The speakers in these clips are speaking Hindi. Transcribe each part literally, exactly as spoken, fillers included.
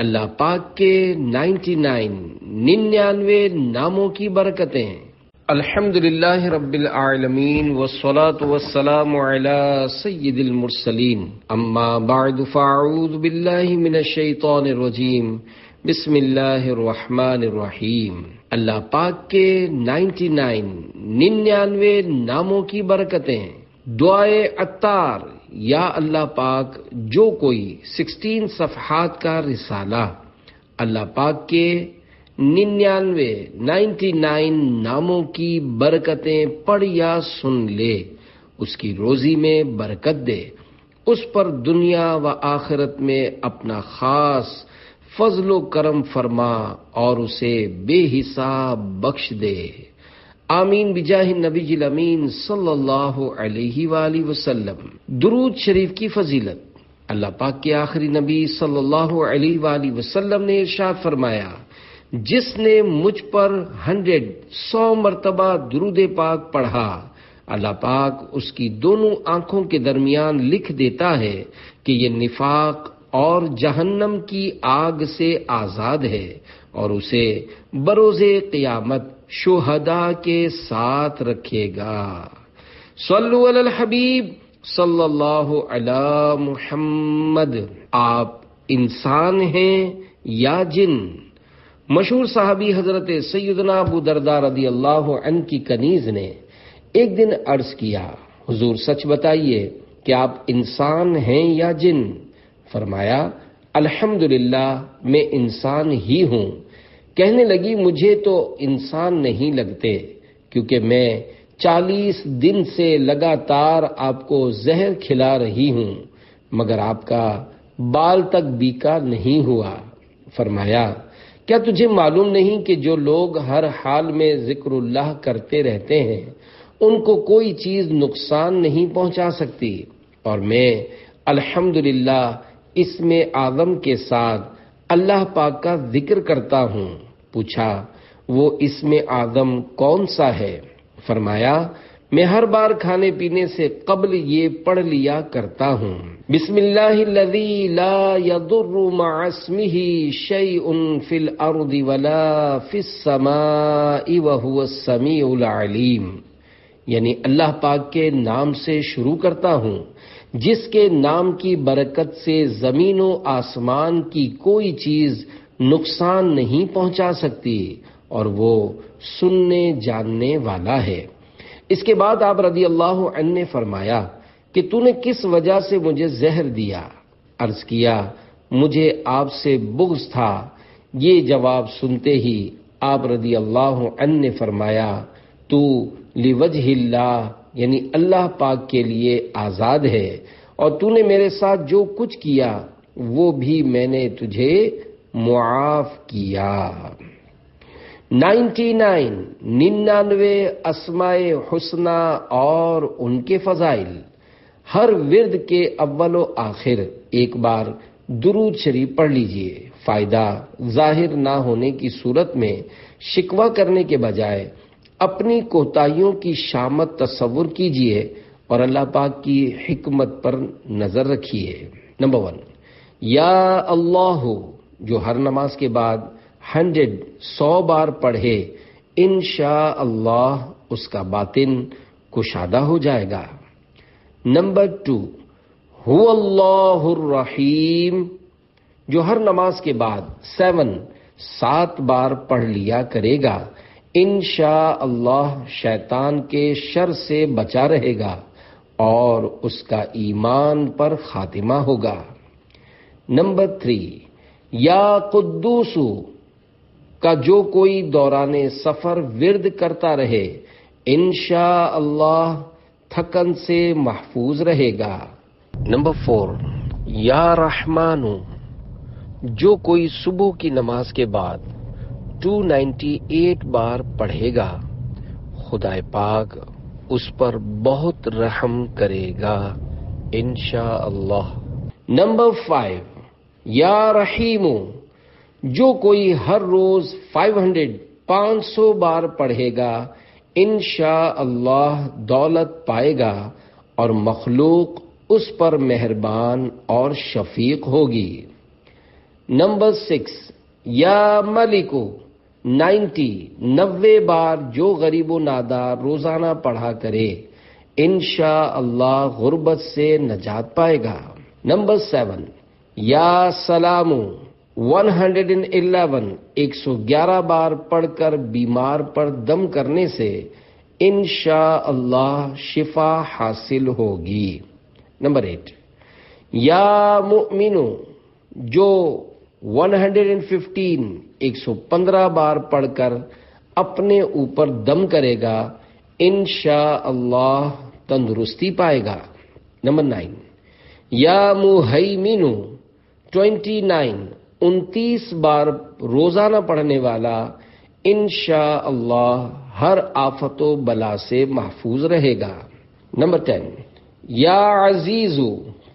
अल्लाह पाक के निन्यानवे निन्यानवे नामों की बरकतें हैं। अल्हम्दुलिल्लाह रब्बिल आलमीन वस्सलातु वस्सलामु अला सय्यिदिल मुरसलीन अम्मा बा'द फअऊज़ु बिल्लाहि मिनश शैतानिर रजीम बिस्मिल्लाहिर रहमानिर रहीम। अल्लाह पाक के निन्यानवे निन्यानवे नामों की बरकतें हैं। दुआए अत्तार, या अल्लाह पाक, जो कोई सोलह सफहात का रिसाला अल्लाह पाक के निन्यानवे नाइन्टी नाइन नामों की बरकतें पढ़ या सुन ले, उसकी रोजी में बरकत दे, उस पर दुनिया व आखिरत में अपना खास फजलो करम फरमा और उसे बेहिसाब बख्श दे। आमीन बिजाहि नबीजिल अमीन सल्लल्लाहु अलैहि वाली वसल्लम। दुरूद शरीफ की फजीलत। अल्लाह पाक के आखिरी नबी सल्लल्लाहु अलैहि वाली वसल्लम ने इरशाद फरमाया, जिसने मुझ पर हंड्रेड सौ मरतबा दुरूद पाक पढ़ा, अल्लाह पाक उसकी दोनों आंखों के दरमियान लिख देता है कि ये निफाक और जहन्नम की आग से आजाद है और उसे बरोजे क़यामत शुहदा के साथ रखेगा। सल्लु अलल हबीब सल्लल्लाहु अला मुहम्मद। आप इंसान हैं या जिन? मशहूर साहबी हजरत सैयदना अबू दरदा रदी अल्लाह अन की कनीज ने एक दिन अर्ज किया, हुजूर सच बताइए कि आप इंसान हैं या जिन? फरमाया, अल्हम्दुलिल्लाह मैं इंसान ही हूँ। कहने लगी, मुझे तो इंसान नहीं लगते क्योंकि मैं चालीस दिन से लगातार आपको जहर खिला रही हूँ मगर आपका बाल तक बीका नहीं हुआ। फरमाया, क्या तुझे मालूम नहीं कि जो लोग हर हाल में जिक्रुल्लाह करते रहते हैं उनको कोई चीज नुकसान नहीं पहुंचा सकती, और मैं अल्हम्दुलिल्लाह इसमें आदम के साथ अल्लाह पाक का जिक्र करता हूँ। पूछा, वो इसमें आदम कौन सा है? फरमाया, मैं हर बार खाने पीने से कबल ये पढ़ लिया करता हूँ, बिस्मिल्लाहिल्लज़ी ला यदुर्रु मअस्मिही शैउन फिल अर्दि वला फिस समाई व हुवस समीउल अलीम। यानी अल्लाह पाक के नाम से शुरू करता हूँ जिसके नाम की बरकत से जमीनों आसमान की कोई चीज नुकसान नहीं पहुंचा सकती और वो सुनने जानने वाला है। इसके बाद आप रदी अल्लाह अन्हु ने फरमाया कि तूने किस वजह से मुझे जहर दिया? अर्ज किया, मुझे आपसे बुग़्ज़ था। ये जवाब सुनते ही आप रदी अल्लाह अन्हु ने फरमाया, तू लिवजहिल्लाह यानी अल्लाह पाक के लिए आज़ाद है और तूने मेरे साथ जो कुछ किया वो भी मैंने तुझे मुआफ किया। नाइन्टी नाइन निन्यानवे अस्माए हुस्ना और उनके फजाइल। हर विर्द के अव्वल व आखिर एक बार दुरूद शरीफ पढ़ लीजिए। फायदा जाहिर ना होने की सूरत में शिकवा करने के बजाय अपनी कोताहियों की शामत तस्वुर कीजिए और अल्लाह पाक की हिकमत पर नजर रखिए। नंबर वन, या अल्लाह, जो हर नमाज के बाद हंड्रेड सौ बार पढ़े, इंशाअल्लाह उसका बातिन कुशादा हो जाएगा। नंबर टू, हुवल्लाहुर रहीम, जो हर नमाज के बाद सेवन सात बार पढ़ लिया करेगा, इंशाअल्लाह शैतान के शर से बचा रहेगा और उसका ईमान पर खातिमा होगा। नंबर थ्री, या कुद्दूसु, का जो कोई दौराने सफर विर्द करता रहे, इंशाअल्लाह थकन से महफूज रहेगा। नंबर फोर, या रहमानु, जो कोई सुबह की नमाज के बाद दो सौ अट्ठानवे बार पढ़ेगा, खुदाए पाक उस पर बहुत रहम करेगा, इंशाअल्लाह। नंबर फाइव, या रहीमो, जो कोई हर रोज पाँच सौ बार पढ़ेगा, इंशाअल्लाह दौलत पाएगा और मखलूक उस पर मेहरबान और शफीक होगी। नंबर सिक्स, या मलिको नाइन्टी नब्बे बार जो गरीब व नादार रोजाना पढ़ा करे इंशा अल्लाह गुर्बत से नजात पाएगा। नंबर सेवन, या सलामू वन हंड्रेड एंड इलेवन एक सौ ग्यारह बार पढ़कर बीमार पर दम करने से इंशा अल्लाह शिफा हासिल होगी। नंबर एट, या मुमिनो जो एक सौ पंद्रह एक सौ पंद्रह बार पढ़कर अपने ऊपर दम करेगा इंशा अल्लाह तंदुरुस्ती पाएगा। नंबर नाइन, या मुहैमिनु उनतीस उनतीस बार रोजाना पढ़ने वाला इंशा अल्लाह हर आफत व बला से महफूज रहेगा। नंबर टेन, या अजीजु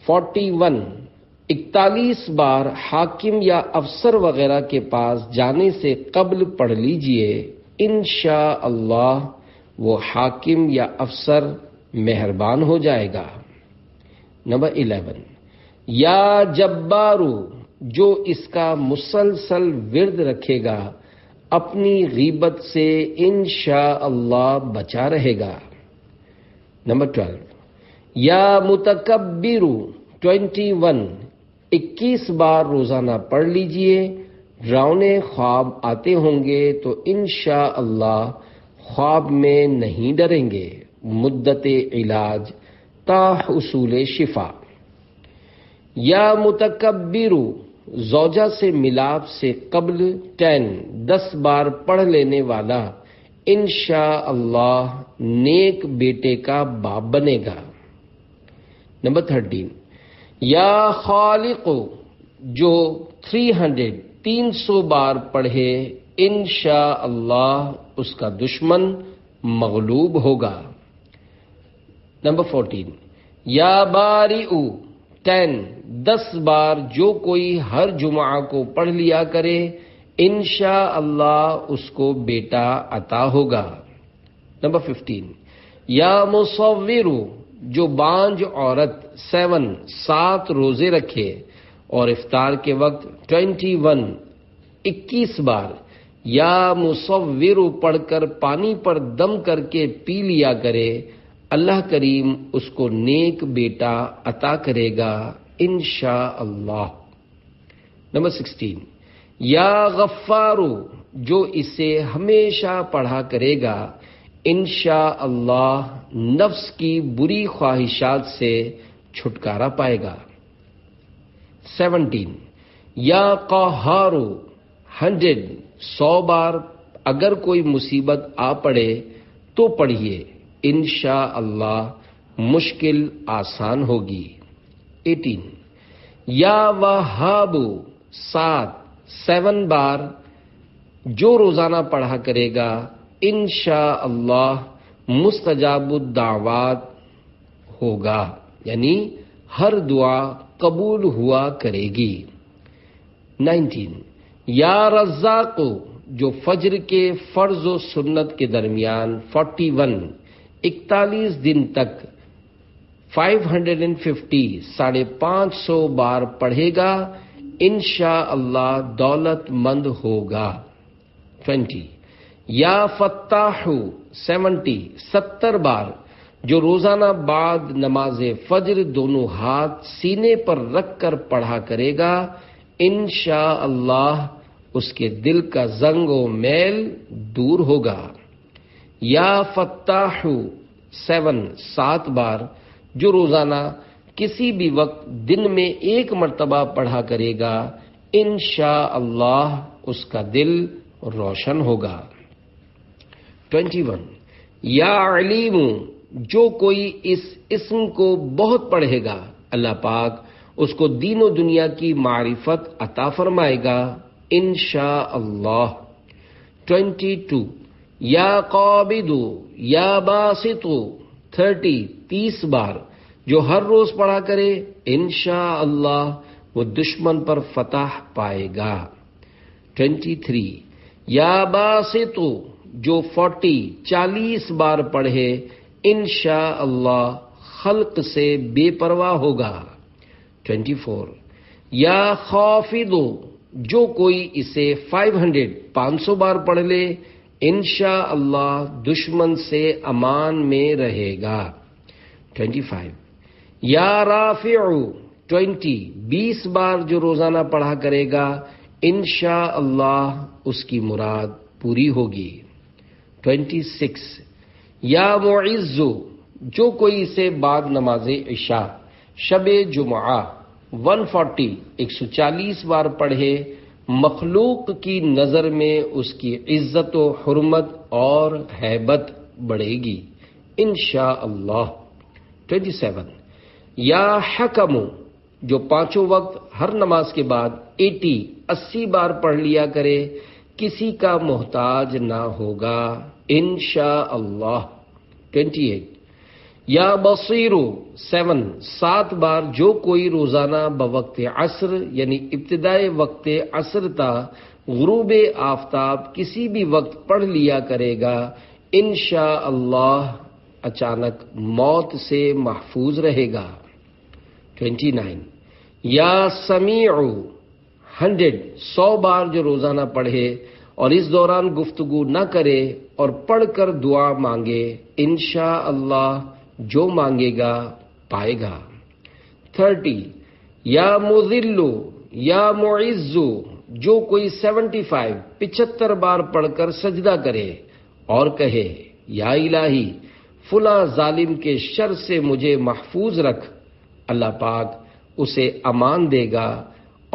इकतालीस इकतालीस बार हाकिम या अफसर वगैरह के पास जाने से कबल पढ़ लीजिए इंशा अल्लाह वो हाकिम या अफसर मेहरबान हो जाएगा। नंबर इलेवन, या जब्बारू जो इसका मुसलसल विर्द रखेगा अपनी गीबत से इंशा अल्लाह बचा रहेगा। नंबर ट्वेल्व, या मुतकब्बिरू इक्कीस इक्कीस बार रोजाना पढ़ लीजिए डरावने ख्वाब आते होंगे तो इंशा अल्लाह ख्वाब में नहीं डरेंगे। मुद्दत इलाज ता हुसूल शिफा। या मुतकब्बिरू ज़ौजा से मिलाप से कबल टेन दस बार पढ़ लेने वाला इंशा अल्लाह नेक बेटे का बाप बनेगा। नंबर थर्टीन, या खालिको जो थ्री हंड्रेड तीन सौ बार पढ़े इंशा अल्लाह उसका दुश्मन मगलूब होगा। नंबर फोर्टीन, या बारिउ टेन दस बार जो कोई हर जुमा को पढ़ लिया करे इंशा अल्लाह उसको बेटा अता होगा। नंबर फिफ्टीन, या मुसव्विरु जो बांझ औरत सेवन सात रोजे रखे और इफ्तार के वक्त ट्वेंटी वन इक्कीस बार या मुसव्विरु पढ़कर पानी पर दम करके पी लिया करे अल्लाह करीम उसको नेक बेटा अता करेगा इंशा अल्लाह। नंबर सिक्सटीन, या गफ्फारू जो इसे हमेशा पढ़ा करेगा इंशा अल्लाह नफ्स की बुरी ख्वाहिशात से छुटकारा पाएगा। सेवनटीन, या क़हारू हंड्रेड सौ बार अगर कोई मुसीबत आ पड़े तो पढ़िए इंशा अल्लाह मुश्किल आसान होगी। एटीन, या वहाबू सात सेवन बार जो रोजाना पढ़ा करेगा इंशा अल्लाह मुस्तजाबुद दावात होगा यानी हर दुआ कबूल हुआ करेगी। नाइनटीन, या रज़्ज़ाक़ो जो फजर के फर्ज और सुन्नत के दरमियान फोर्टी वन इकतालीस दिन तक फाइव हंड्रेड एंड फिफ्टी साढ़े पाँच सौ बार पढ़ेगा इंशा अल्लाह दौलतमंद होगा। ट्वेंटी, या फत्ताहू सेवेंटी सत्तर बार जो रोजाना बाद नमाजे फजर दोनों हाथ सीने पर रखकर पढ़ा करेगा इंशा अल्लाह उसके दिल का जंग व मैल दूर होगा। या फत्ताहू सेवन सात बार जो रोजाना किसी भी वक्त दिन में एक मर्तबा पढ़ा करेगा इंशा अल्लाह उसका दिल रोशन होगा। इक्कीस, या अलीम जो कोई इस इस्म को बहुत पढ़ेगा अल्लाह पाक उसको दीनो दुनिया की मारिफत अता फरमाएगा इंशा अल्लाह। बाईस, या काबिदू या बासितू तीस तीस बार जो हर रोज पढ़ा करे इंशा अल्लाह वो दुश्मन पर फतह पाएगा। तेईस, या बासितू जो फोर्टी चालीस बार पढ़े इंशा अल्लाह खल्क से बेपरवाह होगा। ट्वेंटी फोर, या खौफिदो जो कोई इसे पाँच सौ पाँच सौ बार पढ़ ले इंशाअल्लाह दुश्मन से अमान में रहेगा। पच्चीस या राफिउ बीस बीस बार जो रोजाना पढ़ा करेगा इंशाअल्लाह उसकी मुराद पूरी होगी। छब्बीस या मुइज्जु जो कोई इसे बाद नमाज़े इशा शबे जुमआ एक सौ चालीस एक सौ चालीस बार पढ़े मखलूक की नजर में उसकी इज्जत व हुर्मत और हैबत बढ़ेगी इंशाअल्लाह। सत्ताईस या हकम जो पांचों वक्त हर नमाज के बाद अस्सी अस्सी बार पढ़ लिया करे किसी का मोहताज ना होगा इंशाअल्लाह। अट्ठाईस या बसीरू सेवन सात बार जो कोई रोजाना बवक्ते असर यानी इब्तिदाए वक्ते असर ता गुरूबे आफ्ताब किसी भी वक्त पढ़ लिया करेगा इंशाअल्लाह अचानक मौत से महफूज रहेगा। उनतीस या समीउ हंड्रेड सौ बार जो रोजाना पढ़े और इस दौरान गुफ्तगू ना करे और पढ़कर दुआ मांगे इंशाअल्लाह जो मांगेगा पाएगा। तीस या मुजिल्लु या मुइज्जु जो कोई पचहत्तर पिछहत्तर बार पढ़कर सजदा करे और कहे या इलाही फुला जालिम के शर से मुझे महफूज रख, अल्लाह पाक उसे अमान देगा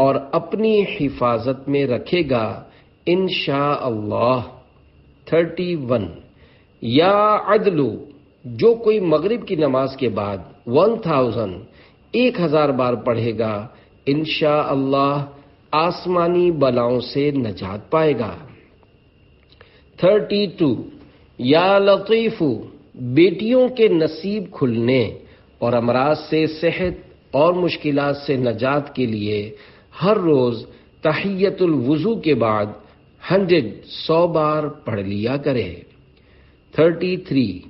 और अपनी हिफाजत में रखेगा इंशाअल्लाह। इकतीस या अदलु जो कोई मगरिब की नमाज के बाद एक हज़ार एक हजार बार पढ़ेगा इंशाअल्लाह आसमानी बलाओं से नजात पाएगा। बत्तीस या लतीफू बेटियों के नसीब खुलने और अमराज से सेहत और मुश्किलात से नजात के लिए हर रोज तहियतुल वुजू के बाद सौ सौ बार पढ़ लिया करे। तैंतीस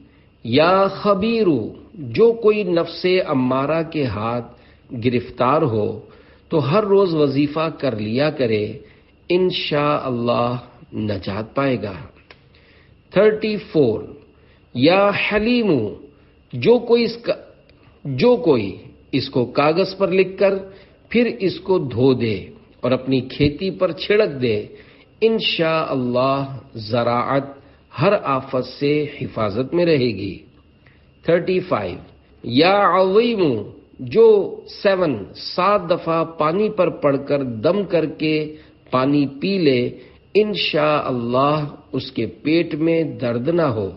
या खबीरू जो कोई नफ्से अम्मारा के हाथ गिरफ्तार हो तो हर रोज वजीफा कर लिया करे इंशाअल्लाह नजात पाएगा। चौंतीस या हलीमू जो कोई इसका जो कोई इसको कागज पर लिखकर फिर इसको धो दे और अपनी खेती पर छिड़क दे इंशाअल्लाह ज़राअत हर आफत से हिफाजत में रहेगी। पैंतीस या अज़ीमू जो सेवन सात दफा पानी पर पड़कर दम करके पानी पी ले इंशाअल्लाह उसके पेट में दर्द ना हो।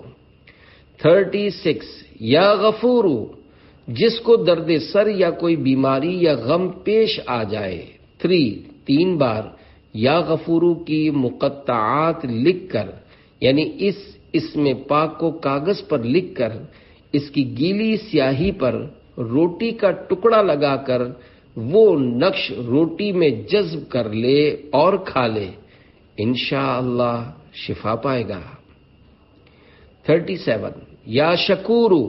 छत्तीस या गफूरू जिसको दर्द सर या कोई बीमारी या गम पेश आ जाए थ्री तीन बार या गफूरू की मुकत्ताआत लिखकर यानी इस इसमें पाक को कागज पर लिखकर इसकी गीली स्याही पर रोटी का टुकड़ा लगाकर वो नक्श रोटी में जज्ब कर ले और खा ले इंशाअल्लाह शिफा पाएगा। सैंतीस या शकूरू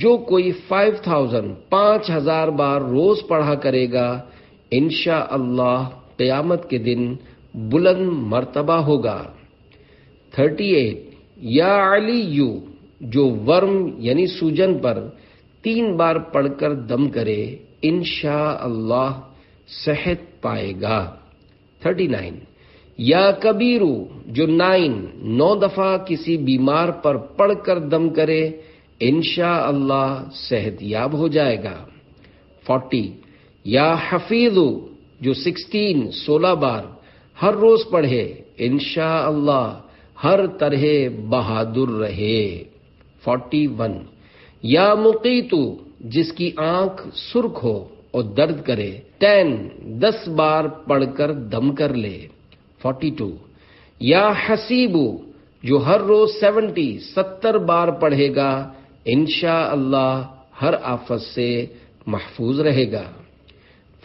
जो कोई फाइव थाउजेंड पांच हजार बार रोज पढ़ा करेगा इंशाअल्लाह क़यामत के दिन बुलंद मर्तबा होगा। अड़तीस या अलीयू जो वर्म यानी सूजन पर तीन बार पढ़कर दम करे इंशाअल्लाह सेहत पाएगा। उनतालीस या कबीरू जो नाइन नौ दफा किसी बीमार पर पढ़कर दम करे इंशाअल्लाह सेहतयाब हो जाएगा। चालीस या हफीजू जो सोलह सोलह बार हर रोज पढ़े इंशाअल्लाह हर तरह बहादुर रहे। इकतालीस या मुकीतु जिसकी आंख सुर्ख हो और दर्द करे टेन दस बार पढ़कर दम कर ले। बयालीस या हसीबू जो हर रोज सत्तर सत्तर बार पढ़ेगा इंशाअल्लाह हर आफत से महफूज रहेगा।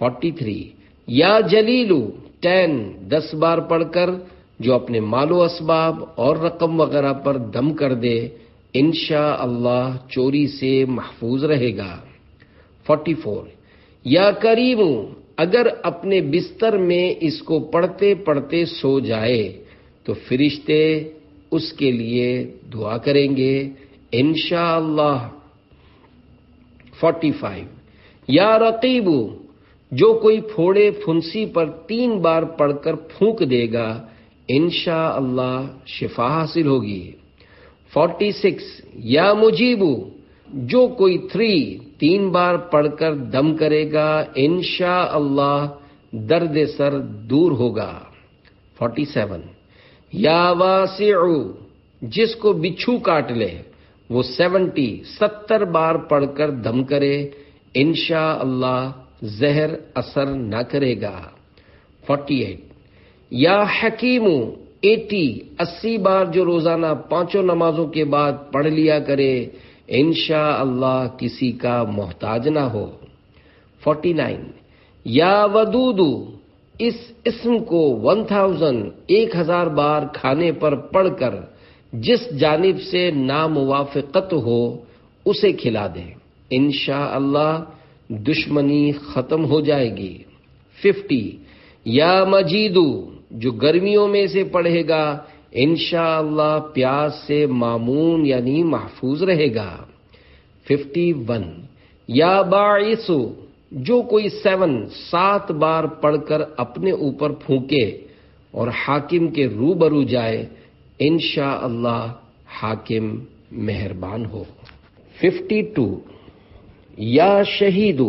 तैंतालीस या जलीलू टेन दस बार पढ़कर जो अपने मालो असबाब और रकम वगैरह पर दम कर दे इंशाअल्लाह चोरी से महफूज रहेगा। चौवालीस या करीमू अगर अपने बिस्तर में इसको पढ़ते पढ़ते सो जाए तो फरिश्ते उसके लिए दुआ करेंगे इंशाअल्लाह। पैंतालीस या रकीबू, जो कोई फोड़े फुंसी पर तीन बार पढ़कर फूंक देगा इंशाअल्लाह शिफा हासिल होगी। छियालीस या मुजीबू, जो कोई थ्री तीन बार पढ़कर दम करेगा इंशाअल्लाह दर्द सर दूर होगा। सैंतालीस या वासिउ, जिसको बिच्छू काट ले वो सत्तर सत्तर बार पढ़कर दम करे इंशाअल्लाह जहर असर ना करेगा। अड़तालीस या हकीमू, अस्सी अस्सी बार जो रोजाना पांचों नमाजों के बाद पढ़ लिया करे इंशाअल्लाह किसी का मोहताज ना हो। उनचास या वदूदू, इस इस्म को एक हज़ार एक हजार बार खाने पर पढ़कर जिस जानिब से नामुवाफिकत हो उसे खिला दें इंशाअल्लाह दुश्मनी खत्म हो जाएगी। पचास या मजीदू, जो गर्मियों में से पढ़ेगा इंशाअल्लाह प्यास से मामून यानी महफूज रहेगा। इक्यावन या बाइसु, जो कोई सेवन सात बार पढ़कर अपने ऊपर फूंके और हाकिम के रूबरू जाए इंशाअल्लाह हाकिम मेहरबान हो। बावन या शहीदू,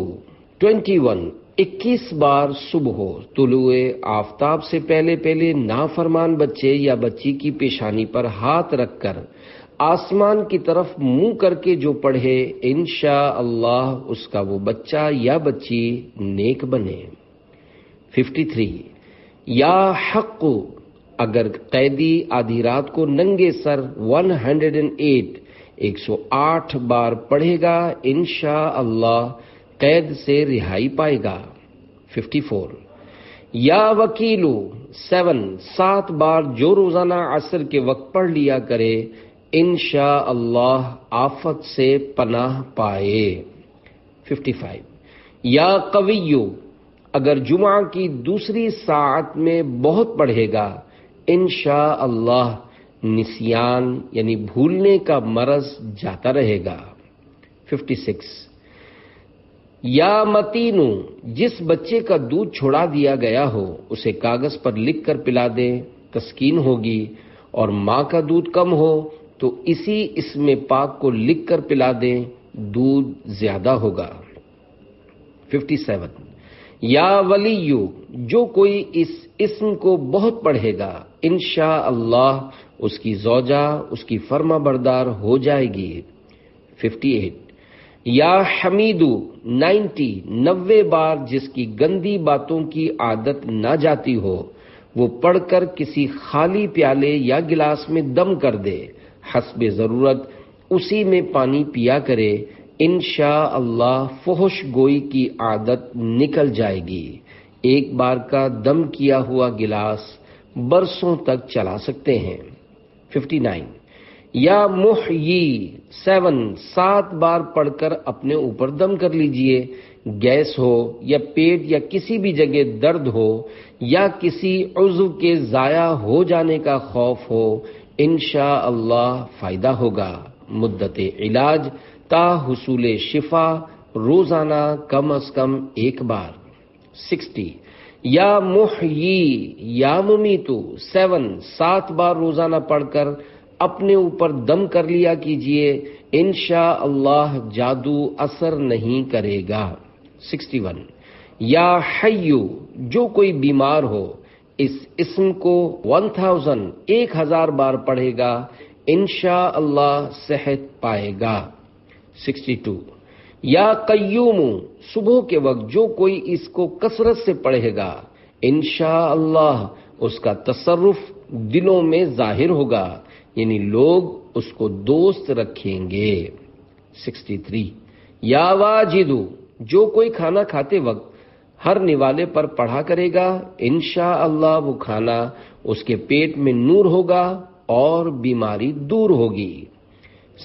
इक्कीस इक्कीस बार सुबह तुलुए आफताब से पहले पहले नाफरमान बच्चे या बच्ची की पेशानी पर हाथ रखकर आसमान की तरफ मुंह करके जो पढ़े इंशाअल्लाह उसका वो बच्चा या बच्ची नेक बने। तिरेपन या हक्कु, अगर कैदी आधी रात को नंगे सर एक सौ आठ एक सौ आठ बार पढ़ेगा इंशाअल्लाह कैद से रिहाई पाएगा। चौवन या वकीलू, सेवन सात बार जो रोजाना असर के वक्त पढ़ लिया करे इंशाअल्लाह आफत से पनाह पाए। पचपन या कवियू, अगर जुमा की दूसरी सात में बहुत पढ़ेगा इंशाअल्लाह निसियान यानी भूलने का मरज जाता रहेगा। छप्पन या मतीनू, जिस बच्चे का दूध छोड़ा दिया गया हो उसे कागज पर लिख कर पिला दे तस्कीन होगी और माँ का दूध कम हो तो इसी इसमें पाक को लिख कर पिला दे दूध ज्यादा होगा। सत्तावन या वलीयू, जो कोई इस इस्म को बहुत पढ़ेगा इंशाअल्लाह उसकी ज़ौजा उसकी फर्मा बरदार हो जाएगी। अट्ठावन या हमीदू, नब्बे नब्बे बार जिसकी गंदी बातों की आदत ना जाती हो वो पढ़कर किसी खाली प्याले या गिलास में दम कर दे हस्बे जरूरत उसी में पानी पिया करे इंशाअल्लाह फुहश गोई की आदत निकल जाएगी। एक बार का दम किया हुआ गिलास बरसों तक चला सकते हैं। उनसठ या मुहयी, सेवन सात बार पढ़कर अपने ऊपर दम कर लीजिए। गैस हो या पेट या किसी भी जगह दर्द हो या किसी उज्व के जाया हो जाने का खौफ हो इंशाअल्लाह फायदा होगा। मुद्दते इलाज ता हुसूले शिफा रोजाना कम अज कम एक बार। साठ या मुहयी या मुमीतु, सेवन सात बार रोजाना पढ़कर अपने ऊपर दम कर लिया कीजिए इंशाअल्लाह जादू असर नहीं करेगा। इकसठ या हय्यू, जो कोई बीमार हो इस इस्म को एक हज़ार एक हजार बार पढ़ेगा इंशाअल्लाह सेहत पाएगा। बासठ या कय्यूम, सुबह के वक्त जो कोई इसको कसरत से पढ़ेगा इंशाअल्लाह उसका तसर्रुफ दिलों में जाहिर होगा यानी लोग उसको दोस्त रखेंगे। तिरेसठ या वाजिदू, जो कोई खाना खाते वक्त हर निवाले पर पढ़ा करेगा इंशाअल्लाह वो खाना उसके पेट में नूर होगा और बीमारी दूर होगी।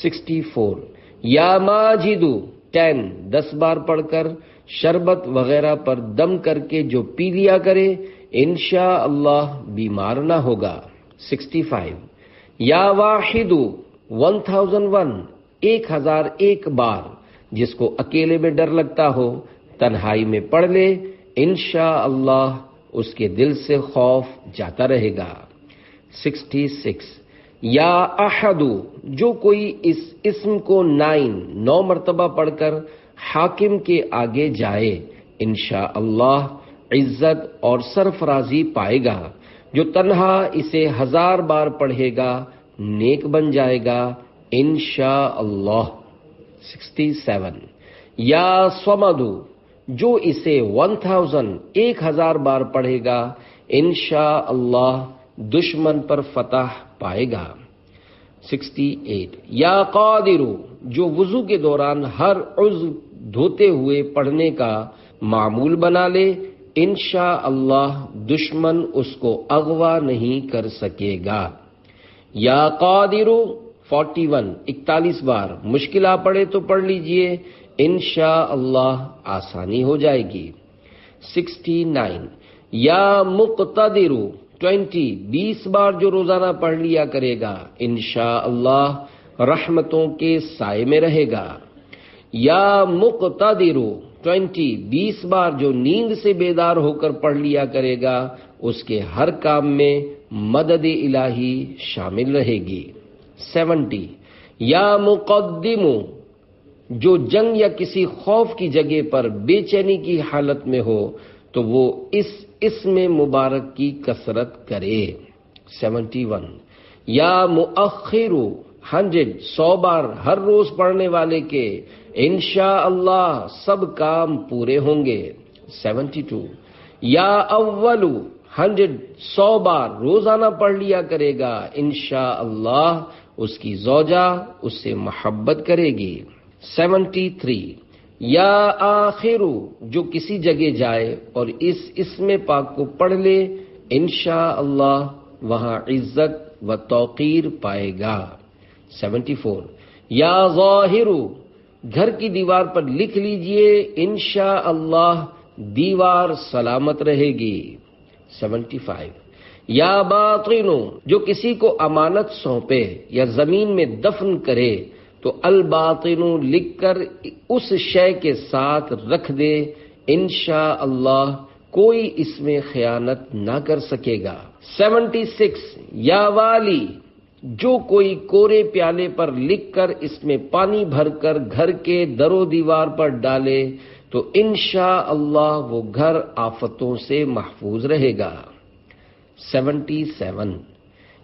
चौंसठ या माजिदू, दस दस बार पढ़कर शरबत वगैरह पर दम करके जो पी लिया करे इंशाअल्लाह बीमार ना होगा। पैंसठ या वाहिदु एक हज़ार एक एक हजार एक बार जिसको अकेले में डर लगता हो तन्हाई में पढ़ ले इंशाअल्लाह उसके दिल से खौफ जाता रहेगा। छियासठ या अहदु जो कोई इस इसम को नाइन नौ मरतबा पढ़कर हाकिम के आगे जाए इंशाअल्लाह इज्जत और सरफराजी पाएगा। जो तन्हा इसे हजार बार पढ़ेगा नेक बन जाएगा इंशाअल्लाह। सड़सठ या समदु जो इसे वन थाउजेंड एक हजार बार पढ़ेगा इंशाअल्लाह दुश्मन पर फतह पाएगा। अड़सठ या कादिरू जो वुजू के दौरान हर उज्व धोते हुए पढ़ने का मामूल बना ले इंशाअल्लाह दुश्मन उसको अगवा नहीं कर सकेगा। या कादिरू इकतालीस इकतालीस बार मुश्किल आ पड़े तो पढ़ लीजिए इंशाअल्लाह आसानी हो जाएगी। उनहत्तर या मुक्तदिरू बीस बीस बार जो रोजाना पढ़ लिया करेगा इंशाअल्लाह रहमतों के साये में रहेगा। या मुक्तदिरू बीस बीस बार जो नींद से बेदार होकर पढ़ लिया करेगा उसके हर काम में मदद इलाही शामिल रहेगी। सत्तर या मुकद्दिमु जो जंग या किसी खौफ की जगह पर बेचैनी की हालत में हो तो वो इस इसमें मुबारक की कसरत करे। इकहत्तर या मुअखिरु हंड्रेड सौ बार हर रोज पढ़ने वाले के इंशाअल्लाह सब काम पूरे होंगे। बहत्तर या अव्वलु हंड्रेड सौ बार रोजाना पढ़ लिया करेगा इंशाअल्लाह उसकी जोजा उससे मोहब्बत करेगी। तिहत्तर या आखिरू जो किसी जगह जाए और इस इसमे पाक को पढ़ ले इंशाअल्लाह वहां इज्जत व तौकीर पाएगा। चौहत्तर या ज़ाहिरू घर की दीवार पर लिख लीजिए इंशाअल्लाह दीवार सलामत रहेगी। पचहत्तर या बातिनु जो किसी को अमानत सौंपे या जमीन में दफन करे तो अल बातिनु लिखकर उस शय के साथ रख दे इंशाअल्लाह कोई इसमें खयानत ना कर सकेगा। छिहत्तर या वाली जो कोई कोरे प्याले पर लिखकर इसमें पानी भरकर घर के दरो दीवार पर डाले तो इंशाअल्लाह वो घर आफतों से महफूज रहेगा। सतहत्तर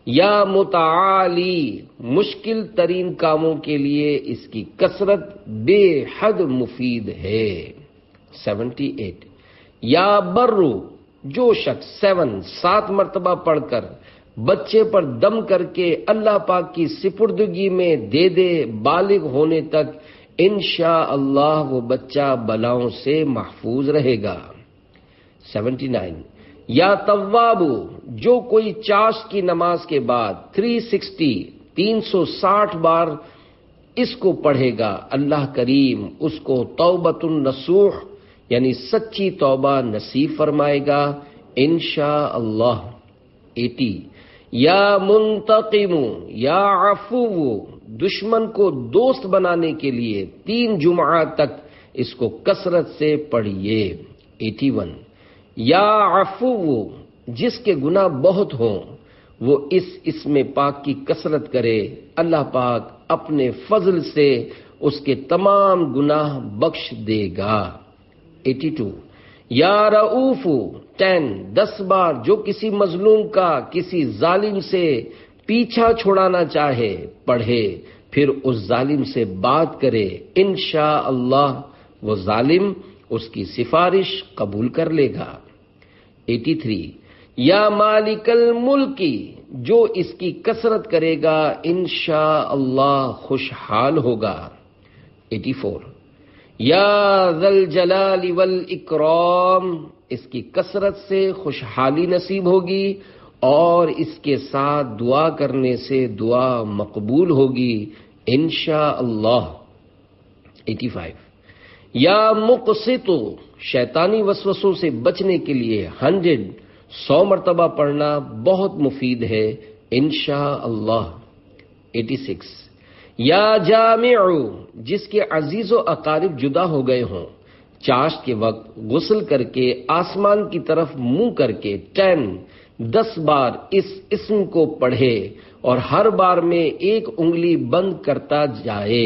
या मुताली मुश्किल तरीन कामों के लिए इसकी कसरत बेहद मुफीद है। अठहत्तर या बर्रू जो शख्स सेवन सात मरतबा पढ़कर बच्चे पर दम करके अल्लाह पाक की सिपुर्दगी में दे दे बालिग होने तक इंशाअल्लाह वो बच्चा बलाओं से महफूज रहेगा। उन्यासी या तव्वाबू जो कोई चाश की नमाज के बाद तीन सौ साठ बार इसको पढ़ेगा अल्लाह करीम उसको तौबतुन नसूह यानी सच्ची तौबा नसीब फरमाएगा इंशाअल्लाह। अस्सी या मुंतकिमु या अफुवु दुश्मन को दोस्त बनाने के लिए तीन जुमा तक इसको कसरत से पढ़िए। इक्यासी या अफुवु जिसके गुनाह बहुत हों वो इस इसमें पाक की कसरत करे अल्लाह पाक अपने फजल से उसके तमाम गुनाह बख्श देगा। बयासी या रऊफु टेन दस बार जो किसी मजलूम का किसी जालिम से पीछा छुड़ाना चाहे पढ़े फिर उस जालिम से बात करे इंशाअल्लाह वो जालिम उसकी सिफारिश कबूल कर लेगा। तिरासी या मालिकल मुल्की जो इसकी कसरत करेगा इंशाअल्लाह खुशहाल होगा। चौरासी या ज़ल जलाल वल इकराम इसकी कसरत से खुशहाली नसीब होगी और इसके साथ दुआ करने से दुआ मकबूल होगी इंशाअल्लाह। पचासी या मुक़सितो शैतानी वसवसों से बचने के लिए हंड्रेड सौ मरतबा पढ़ना बहुत मुफीद है इंशाअल्लाह। छियासी या जामिउ जिसके अजीज व अकारिब जुदा हो गए हों, चाश्त के वक्त गुस्ल करके आसमान की तरफ मुंह करके टेन दस बार इस इस्म को पढ़े और हर बार में एक उंगली बंद करता जाए,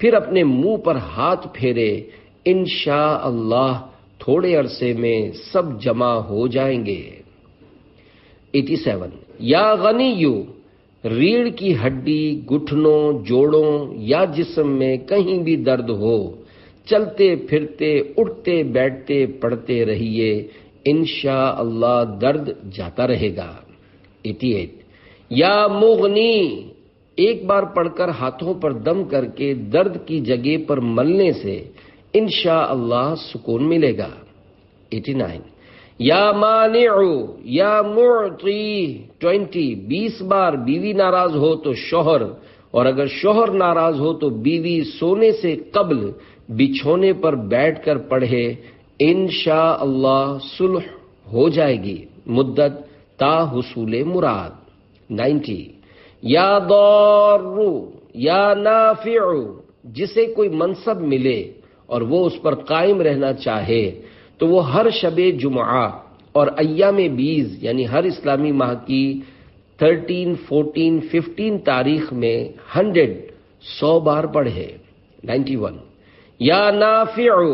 फिर अपने मुंह पर हाथ फेरे, इंशाअल्लाह थोड़े अरसे में सब जमा हो जाएंगे। सत्तासी या गनीयू रीढ़ की हड्डी, घुटनों, जोड़ों या जिस्म में कहीं भी दर्द हो, चलते फिरते उठते बैठते पढ़ते रहिए, इंशाअल्लाह दर्द जाता रहेगा। अठासी या मुगनी एक बार पढ़कर हाथों पर दम करके दर्द की जगह पर मलने से इंशाअल्लाह सुकून मिलेगा। नवासी या मानिउ या मुअती बीस बीस बार बीवी नाराज हो तो शोहर, और अगर शोहर नाराज हो तो बीवी सोने से कबल बिछोने पर बैठकर पढ़े, इंशाअल्लाह सुलह हो जाएगी, मुद्दत ता हुसूले मुराद। नब्बे या दारू या नाफिउ जिसे कोई मनसब मिले और वो उस पर कायम रहना चाहे तो वो हर शबे जुम्आ और अय्यामे बीज यानी हर इस्लामी माह की तेरह, चौदह, पंद्रह तारीख में हंड्रेड सौ बार पढ़े। इक्यानवे या नाफिउ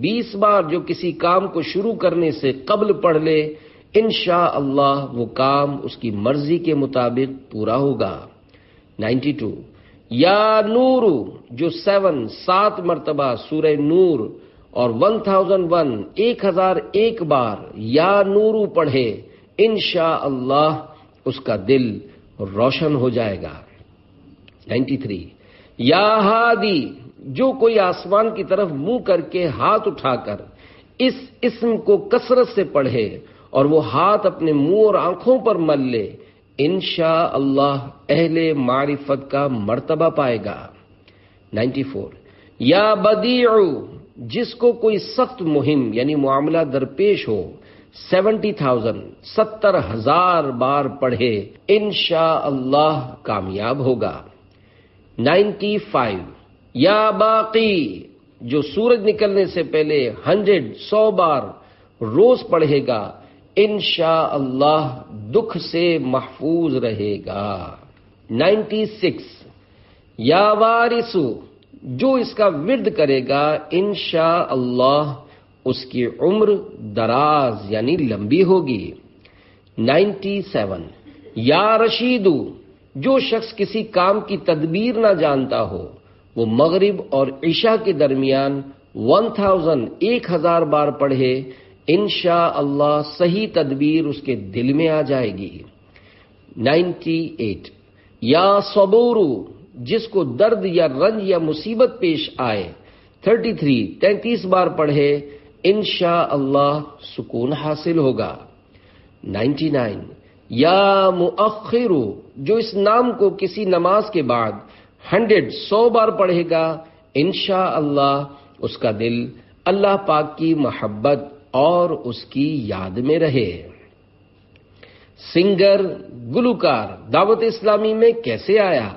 बीस बार जो किसी काम को शुरू करने से कबल पढ़ ले, इंशाअल्लाह वो काम उसकी मर्जी के मुताबिक पूरा होगा। बानवे या नूरू जो सेवन सात मरतबा सूरह नूर और एक हज़ार एक एक हजार एक बार या नूरू पढ़े, इंशाअल्लाह उसका दिल रोशन हो जाएगा। तिरानवे या हादी जो कोई आसमान की तरफ मुंह करके हाथ उठाकर इस इस्म को कसरत से पढ़े और वो हाथ अपने मुंह और आंखों पर मल ले, इंशाअल्लाह अहले मारिफत का मर्तबा पाएगा। चौरानवे या बदीउ जिसको कोई सख्त मुहिम यानी मामला दरपेश हो सत्तर हज़ार सत्तर हजार बार पढ़े, इंशाअल्लाह कामयाब होगा। पचानवे या बाकी जो सूरज निकलने से पहले हंड्रेड सौ बार रोज पढ़ेगा, इंशाअल्लाह दुख से महफूज रहेगा। छियानवे या वारिसु जो इसका विर्द करेगा, इंशाअल्लाह उसकी उम्र दराज यानी लंबी होगी। सत्तानवे या रशीदु जो शख्स किसी काम की तदबीर ना जानता हो वो मगरिब और ईशा के दरमियान एक हज़ार एक हजार बार पढ़े, इंशाअल्लाह सही तदबीर उसके दिल में आ जाएगी। अट्ठानवे या सबूरू जिसको दर्द या रंज या मुसीबत पेश आए तैंतीस तैंतीस बार पढ़े, इंशाअल्लाह सुकून हासिल होगा। निन्यानवे या मुअख्खिरू जो इस नाम को किसी नमाज के बाद हंड्रेड सौ बार पढ़ेगा, इंशाअल्लाह उसका दिल अल्लाह पाक की मोहब्बत और उसकी याद में रहे। सिंगर गुलुकार दावत इस्लामी में कैसे आया?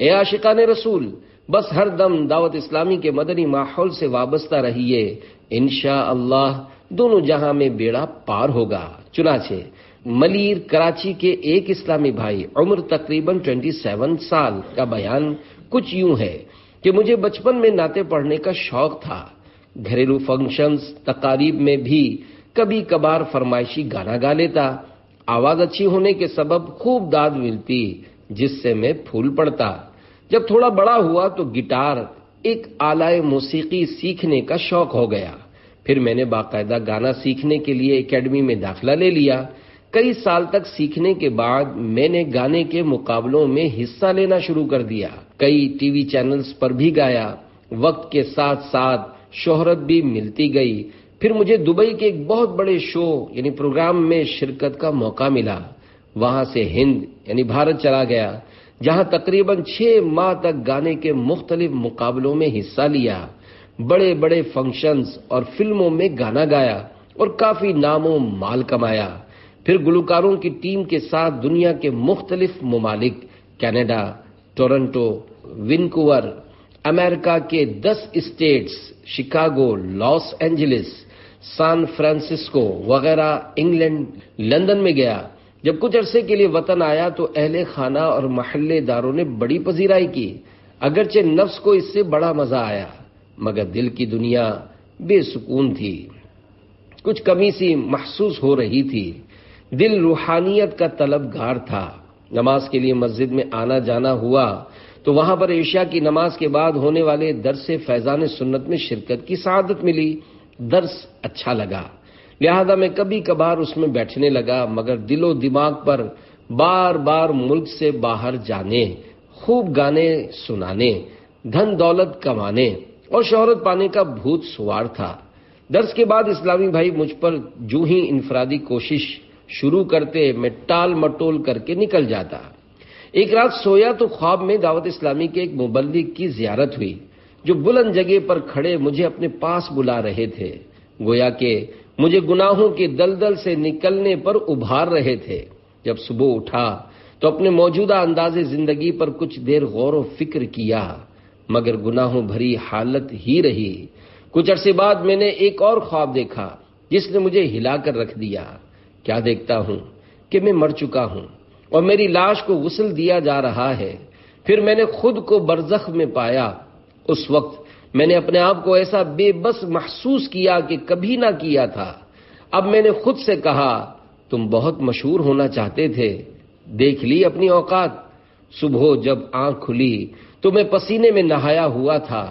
ए आशिकाने रसूल, बस हर दम दावत इस्लामी के मदनी माहौल से वाबस्ता रहिए, इंशाअल्लाह दोनों जहां में बेड़ा पार होगा। चुनाचे मलीर कराची के एक इस्लामी भाई, उम्र तकरीबन सत्ताईस साल, का बयान कुछ यूं है कि मुझे बचपन में नाते पढ़ने का शौक था। घरेलू फंक्शंस तकारीब में भी कभी कभार फरमाइशी गाना गा लेता। आवाज अच्छी होने के सबब खूब दाद मिलती जिससे मैं फूल पड़ता। जब थोड़ा बड़ा हुआ तो गिटार एक आलाए मौसीकी सीखने का शौक हो गया। फिर मैंने बाकायदा गाना सीखने के लिए एकेडमी में दाखिला ले लिया। कई साल तक सीखने के बाद मैंने गाने के मुकाबलों में हिस्सा लेना शुरू कर दिया। कई टीवी चैनल्स पर भी गाया। वक्त के साथ साथ शोहरत भी मिलती गई। फिर मुझे दुबई के एक बहुत बड़े शो यानी प्रोग्राम में शिरकत का मौका मिला। वहां से हिंद यानी भारत चला गया, जहां तकरीबन छह माह तक गाने के मुख्तलिफ मुकाबलों में हिस्सा लिया। बड़े बड़े फंक्शंस और फिल्मों में गाना गाया और काफी नामो माल कमाया। फिर गुलकारों की टीम के साथ दुनिया के मुख्तलिफ ममालिक, कनाडा, टोरंटो, विनकूवर, अमेरिका के दस states, Chicago, Los Angeles, San Francisco वगैरह, इंग्लैंड, लंदन में गया। जब कुछ अरसे के लिए वतन आया तो अहले खाना और महल्लेदारों ने बड़ी पजीराई की। अगरचे नफ्स को इससे बड़ा मजा आया मगर दिल की दुनिया बेसुकून थी, कुछ कमी सी महसूस हो रही थी। दिल रूहानियत का तलबगार था। नमाज के लिए मस्जिद में आना जाना हुआ तो वहां पर ईशा की नमाज के बाद होने वाले दर्स फैजान सुन्नत में शिरकत की सआदत मिली। दर्स अच्छा लगा, लिहाजा मैं कभी कभार उसमें बैठने लगा, मगर दिलो दिमाग पर बार बार मुल्क से बाहर जाने, खूब गाने सुनाने, धन दौलत कमाने और शोहरत पाने का भूत सवार था। दर्स के बाद इस्लामी भाई मुझ पर जूं ही इनफरादी कोशिश शुरू करते, मैं टाल मटोल करके निकल जाता। एक रात सोया तो ख्वाब में दावत इस्लामी के एक मुबल्लिग की जियारत हुई जो बुलंद जगह पर खड़े मुझे अपने पास बुला रहे थे, गोया के मुझे गुनाहों के दलदल से निकलने पर उभार रहे थे। जब सुबह उठा तो अपने मौजूदा अंदाजे जिंदगी पर कुछ देर गौर व फिक्र किया मगर गुनाहों भरी हालत ही रही। कुछ अरसे बाद मैंने एक और ख्वाब देखा जिसने मुझे हिलाकर रख दिया। क्या देखता हूं कि मैं मर चुका हूं और मेरी लाश को गुस्ल दिया जा रहा है। फिर मैंने खुद को बरज़ख में पाया। उस वक्त मैंने अपने आप को ऐसा बेबस महसूस किया कि कभी ना किया था। अब मैंने खुद से कहा, तुम बहुत मशहूर होना चाहते थे, देख ली अपनी औकात। सुबह जब आंख खुली तो मैं पसीने में नहाया हुआ था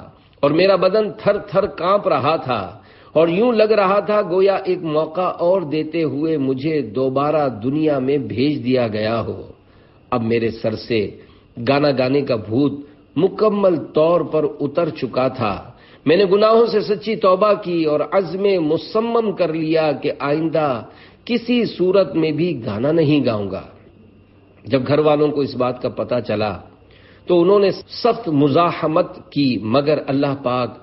और मेरा बदन थर थर कांप रहा था और यूं लग रहा था गोया एक मौका और देते हुए मुझे दोबारा दुनिया में भेज दिया गया हो। अब मेरे सर से गाना गाने का भूत मुकम्मल तौर पर उतर चुका था। मैंने गुनाहों से सच्ची तौबा की और अज़्म मुसम्मम कर लिया कि आइंदा किसी सूरत में भी गाना नहीं गाऊंगा। जब घर वालों को इस बात का पता चला तो उन्होंने सख्त मुजाहमत की, मगर अल्लाह पाक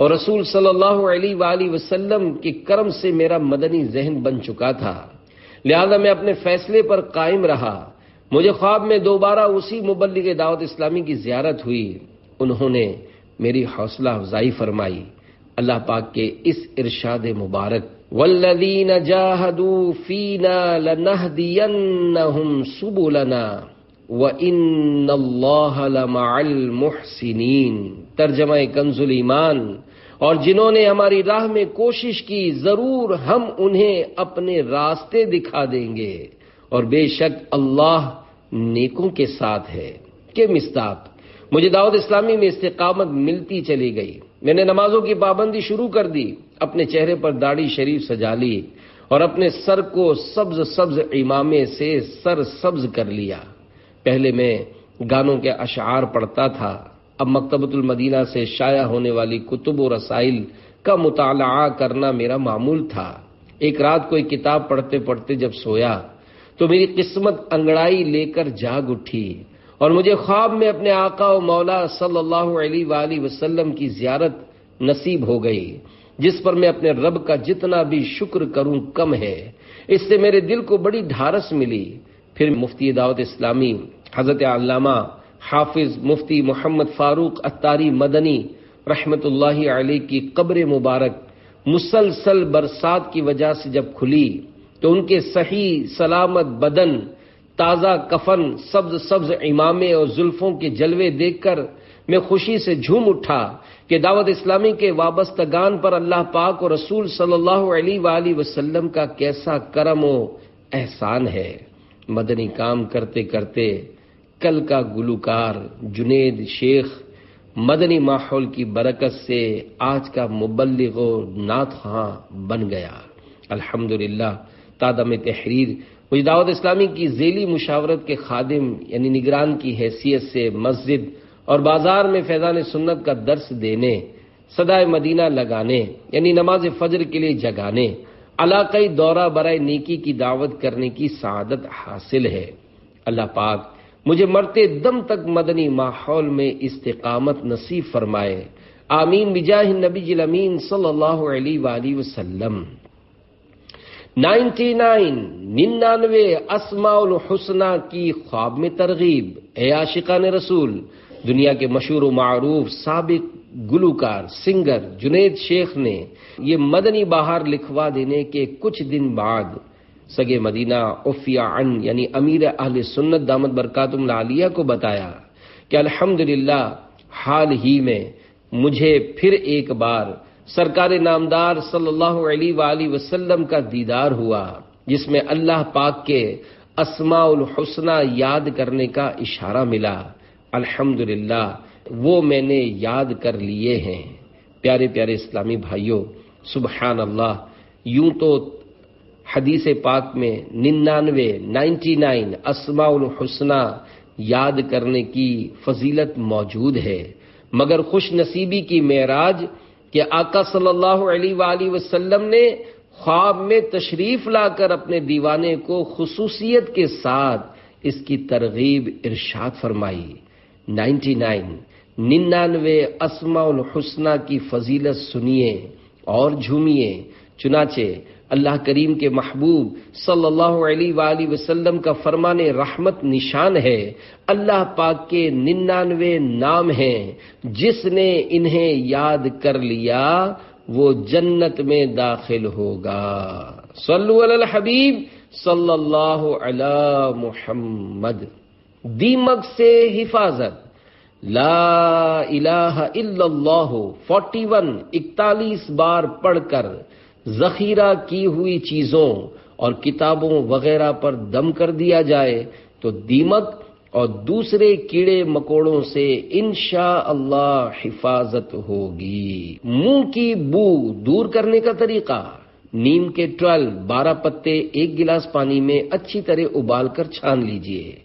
और रसूल सल्लल्लाहु अलैहि वसल्लम के करम से मेरा मदनी जहन बन चुका था, लिहाजा मैं अपने फैसले पर कायम रहा। मुझे ख्वाब में दोबारा उसी मुबल्लिगे दावत इस्लामी की जियारत हुई। उन्होंने मेरी हौसला अफजाई फरमाई। अल्लाह पाक के इस इरशाद मुबारक, वल्लज़ीना जाहदू फीना लनहदियन्नहुम सुबुलना व इन्नल्लाहा लमअल मुहसिनीन, तर्जमा कंजुल ईमान, और जिन्होंने हमारी राह में कोशिश की जरूर हम उन्हें अपने रास्ते दिखा देंगे और बेशक अल्लाह नेकों के साथ है के मिस्ताक। मुझे दाऊद इस्लामी में इस्तेकामत मिलती चली गई। मैंने नमाजों की पाबंदी शुरू कर दी, अपने चेहरे पर दाढ़ी शरीफ सजा ली और अपने सर को सब्ज सब्ज इमामे से सर सब्ज कर लिया। पहले मैं गानों के अशार पढ़ता था, अब मकतबतुल मदीना से शाया होने वाली कुतुब और रसाइल का मुताला करना मेरा मामूल था। एक रात कोई किताब पढ़ते पढ़ते जब सोया तो मेरी किस्मत अंगड़ाई लेकर जाग उठी और मुझे ख्वाब में अपने आका और मौला सल्लल्लाहु अलैहि वसल्लम की जियारत नसीब हो गई, जिस पर मैं अपने रब का जितना भी शुक्र करूं कम है। इससे मेरे दिल को बड़ी ढारस मिली। फिर मुफ्ती दावत इस्लामी हजरत अल्लामा हाफिज मुफ्ती मोहम्मद फारूक अत्तारी मदनी रहमतुल्लाही अलैह की कब्र मुबारक मुसलसल बरसात की वजह से जब खुली तो उनके सही सलामत बदन, ताज़ा कफन, सब्ज सब्ज इमामे और जुल्फों के जलवे देखकर मैं खुशी से झूम उठा कि दावत इस्लामी के वाबस्तगान पर अल्लाह पाक और रसूल सल्लल्लाहु अलैहि वसल्लम का कैसा करम व एहसान है। मदनी काम करते करते कल का गुलूकार जुनेद शेख मदनी माहौल की बरकत से आज का मुबल्लिग नात खां बन गया। अल्हम्दुलिल्लाह तादम तहरीर मुझे दावत इस्लामी की जेली मुशावरत के खादिम यानी निगरान की हैसियत से मस्जिद और बाजार में फैजान सुन्नत का दर्स देने, सदाए मदीना लगाने यानी नमाज फजर के लिए जगाने, अलाकाई दौरा बराए नेकी की दावत करने की सआदत हासिल है। अल्लाह पाक मुझे मरते दम तक मदनी माहौल में इस्तेकामत नसीब फरमाए। आमीन बिजाह नबी जिल अमीन सल्लल्लाहु अलैहि वसल्लम। नाइन्टी नाइन निन्यानवे अस्माउल हुस्ना की ख्वाब में तरगीब। ए आशिकान रसूल, दुनिया के मशहूर व मारूफ साबिक गुलूकार सिंगर जुनेद शेख ने ये मदनी बहार लिखवा देने के कुछ दिन बाद सगे मदीना उफिया अन यानी अमीर अहले सुन्नत दामत बरकातुहुल आलिया को बताया कि अल्हम्दुलिल्लाह हाल ही में मुझे फिर एक बार सरकार नामदार सल्लल्लाहु अलैहि वसल्लम का दीदार हुआ, जिसमें अल्लाह पाक के अस्माउल हुस्ना याद करने का इशारा मिला। अल्हम्दुलिल्लाह वो मैंने याद कर लिए हैं। प्यारे प्यारे इस्लामी भाइयों, सुबहान अल्लाह, यूं तो हदीसे पाक में निन्यानवे नाइन्टी नाइन अस्माउल हुस्ना याद करने की फजीलत मौजूद है, मगर खुश नसीबी की मेराज कि आका सल्लल्लाहु अलैहि वसल्लम ने ख्वाब में तशरीफ लाकर अपने दीवाने को खुसूसियत के साथ इसकी तरगीब इरशाद फरमाई। नाइन्टी नाइन निन्यानवे अस्माउल हुस्ना की फजीलत सुनिए और झूमिए। चुनाचे अल्लाह करीम के महबूब सल्लल्लाहु अलैहि वसल्लम का फरमाने रहमत निशान है, अल्लाह पाक के निन्यानवे नाम हैं, जिसने इन्हें याद कर लिया वो जन्नत में दाखिल होगा। सल्लु अलल हबीब सल्लल्लाहु अला मुहम्मद। दीमक से हिफाजत। ला इलाहा इल्लल्लाह इकतालीस इकतालीस बार पढ़कर जखीरा की हुई चीजों और किताबों वगैरह पर दम कर दिया जाए तो दीमक और दूसरे कीड़े मकोड़ों से इंशा अल्लाह हिफाजत होगी। मुंह की बू दूर करने का तरीका। नीम के ट्वेल्व बारह पत्ते एक गिलास पानी में अच्छी तरह उबाल कर छान लीजिए।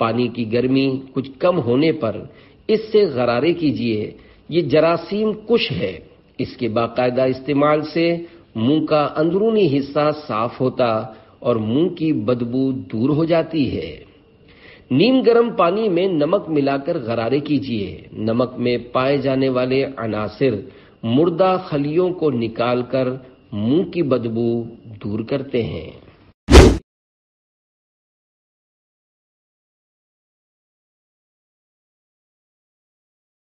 पानी की गर्मी कुछ कम होने पर इससे गरारे कीजिए, ये जरासीम कुश है। इसके बाकायदा इस्तेमाल से मुंह का अंदरूनी हिस्सा साफ होता और मुंह की बदबू दूर हो जाती है। नीम गर्म पानी में नमक मिलाकर गरारे कीजिए। नमक में पाए जाने वाले अनासिर मुर्दा खलियों को निकालकर मुंह की बदबू दूर करते हैं।